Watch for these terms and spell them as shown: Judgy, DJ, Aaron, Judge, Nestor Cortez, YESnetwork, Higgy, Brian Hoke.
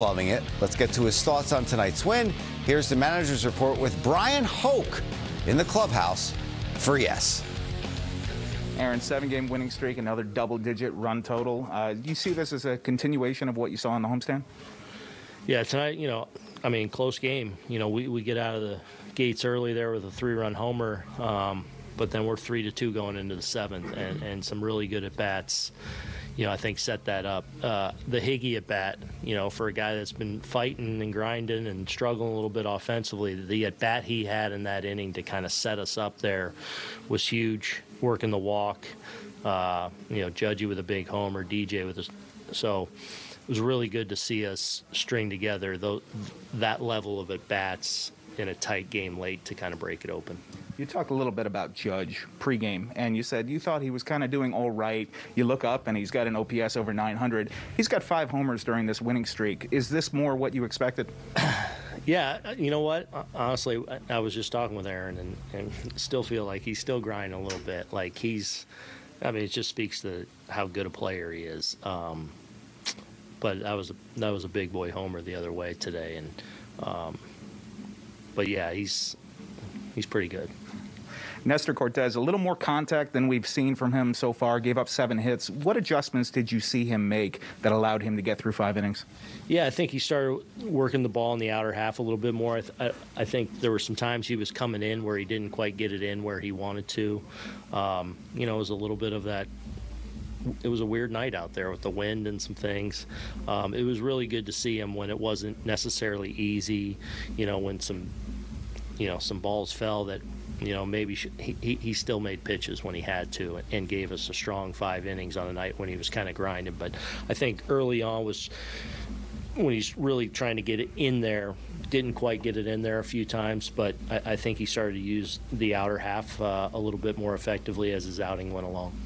Loving it. Let's get to his thoughts on tonight's win. Here's the manager's report with Brian Hoke in the clubhouse for YES. Aaron, 7-game winning streak, another double-digit run total. Do you see this as a continuation of what you saw in the homestand? Yeah, tonight, close game. We get out of the gates early there with a 3-run homer, but then we're 3-2 going into the 7th, and some really good at-bats. I think set that up. The Higgy at bat, for a guy that's been fighting and grinding and struggling a little bit offensively, the at bat he had in that inning to kind of set us up there was huge. Working the walk, Judgy with a big homer, DJ with a, so it was really good to see us string together that level of at bats in a tight game late to kind of break it open. You talked a little bit about Judge pregame, and you said you thought he was kind of doing all right. You look up, and he's got an OPS over 900. He's got 5 homers during this winning streak. Is this more what you expected? Yeah, you know what? Honestly, I was just talking with Aaron, and still feel like he's still grinding a little bit. Like it just speaks to how good a player he is. But that was a big boy homer the other way today, and but yeah, he's pretty good. Nestor Cortez, a little more contact than we've seen from him so far, gave up 7 hits. What adjustments did you see him make that allowed him to get through 5 innings? Yeah, I think he started working the ball in the outer half a little bit more. I think there were some times he was coming in where he didn't quite get it in where he wanted to. It was a little bit of that. It was a weird night out there with the wind and some things. It was really good to see him when it wasn't necessarily easy, when some balls fell that, maybe he still made pitches when he had to and gave us a strong 5 innings on a night when he was kind of grinding. But I think early on was when he's really trying to get it in there. Didn't quite get it in there a few times, but I think he started to use the outer half a little bit more effectively as his outing went along.